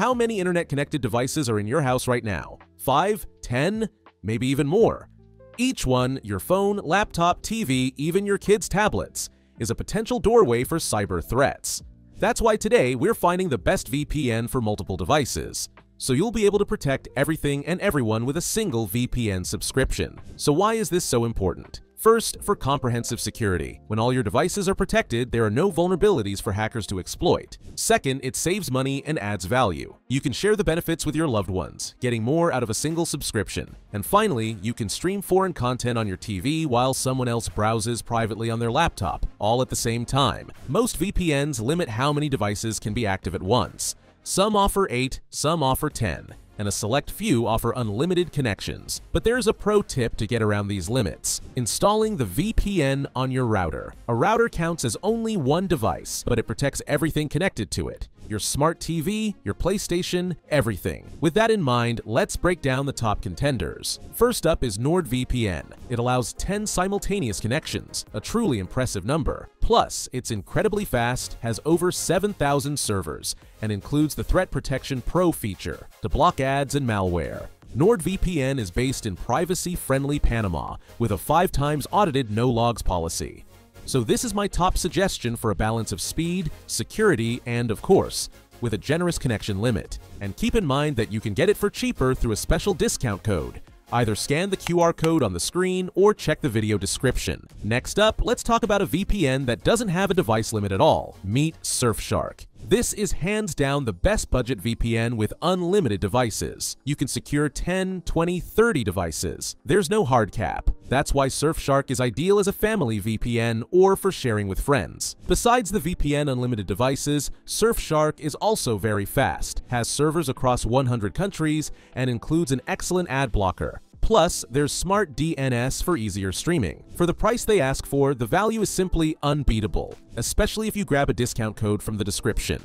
How many internet-connected devices are in your house right now? 5, 10, maybe even more. Each one, your phone, laptop, TV, even your kids' tablets, is a potential doorway for cyber threats. That's why today we're finding the best VPN for multiple devices, so you'll be able to protect everything and everyone with a single VPN subscription. So why is this so important? First, for comprehensive security. When all your devices are protected, there are no vulnerabilities for hackers to exploit. Second, it saves money and adds value. You can share the benefits with your loved ones, getting more out of a single subscription. And finally, you can stream foreign content on your TV while someone else browses privately on their laptop, all at the same time. Most VPNs limit how many devices can be active at once. Some offer 8, some offer 10, and a select few offer unlimited connections. But there's a pro tip to get around these limits. Installing the VPN on your router. A router counts as only one device, but it protects everything connected to it. Your smart TV, your PlayStation, everything. With that in mind, let's break down the top contenders. First up is NordVPN. It allows 10 simultaneous connections, a truly impressive number. Plus, it's incredibly fast, has over 7,000 servers, and includes the Threat Protection Pro feature to block ads and malware. NordVPN is based in privacy-friendly Panama with a 5 times audited no-logs policy. So this is my top suggestion for a balance of speed, security, and of course, with a generous connection limit. And keep in mind that you can get it for cheaper through a special discount code. Either scan the QR code on the screen or check the video description. Next up, let's talk about a VPN that doesn't have a device limit at all. Meet Surfshark. This is hands down the best budget VPN with unlimited devices. You can secure 10, 20, 30 devices. There's no hard cap. That's why Surfshark is ideal as a family VPN or for sharing with friends. Besides the VPN unlimited devices, Surfshark is also very fast, has servers across 100 countries, and includes an excellent ad blocker. Plus, there's Smart DNS for easier streaming. For the price they ask for, the value is simply unbeatable, especially if you grab a discount code from the description.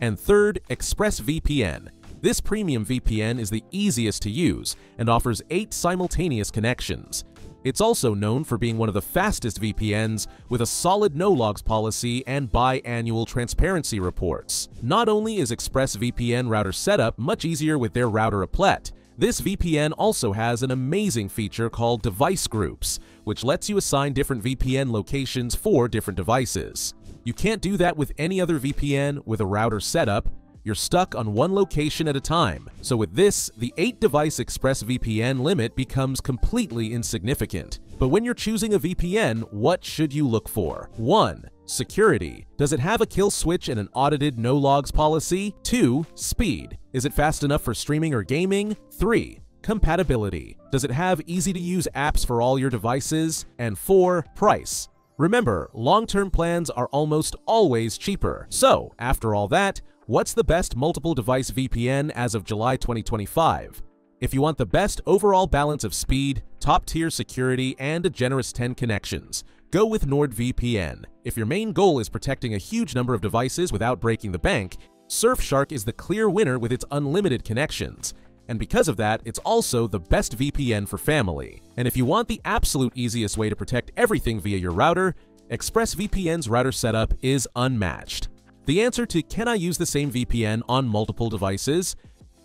And third, ExpressVPN. This premium VPN is the easiest to use and offers 8 simultaneous connections. It's also known for being one of the fastest VPNs with a solid no-logs policy and biannual transparency reports. Not only is ExpressVPN router setup much easier with their router applet, this VPN also has an amazing feature called Device Groups, which lets you assign different VPN locations for different devices. You can't do that with any other VPN with a router setup. You're stuck on one location at a time. So with this, the 8-device ExpressVPN limit becomes completely insignificant. But when you're choosing a VPN, what should you look for? 1. Security. Does it have a kill switch and an audited no-logs policy? 2. Speed. Is it fast enough for streaming or gaming? 3. Compatibility. Does it have easy-to-use apps for all your devices? And 4. Price. Remember, long-term plans are almost always cheaper. So, after all that, what's the best multiple-device VPN as of July 2025? If you want the best overall balance of speed, top-tier security, and a generous 10 connections, go with NordVPN. If your main goal is protecting a huge number of devices without breaking the bank, Surfshark is the clear winner with its unlimited connections. And because of that, it's also the best VPN for family. And if you want the absolute easiest way to protect everything via your router, ExpressVPN's router setup is unmatched. The answer to "Can I use the same VPN on multiple devices?"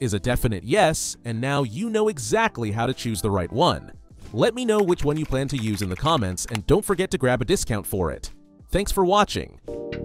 is a definite yes, and now you know exactly how to choose the right one. Let me know which one you plan to use in the comments, and don't forget to grab a discount for it. Thanks for watching.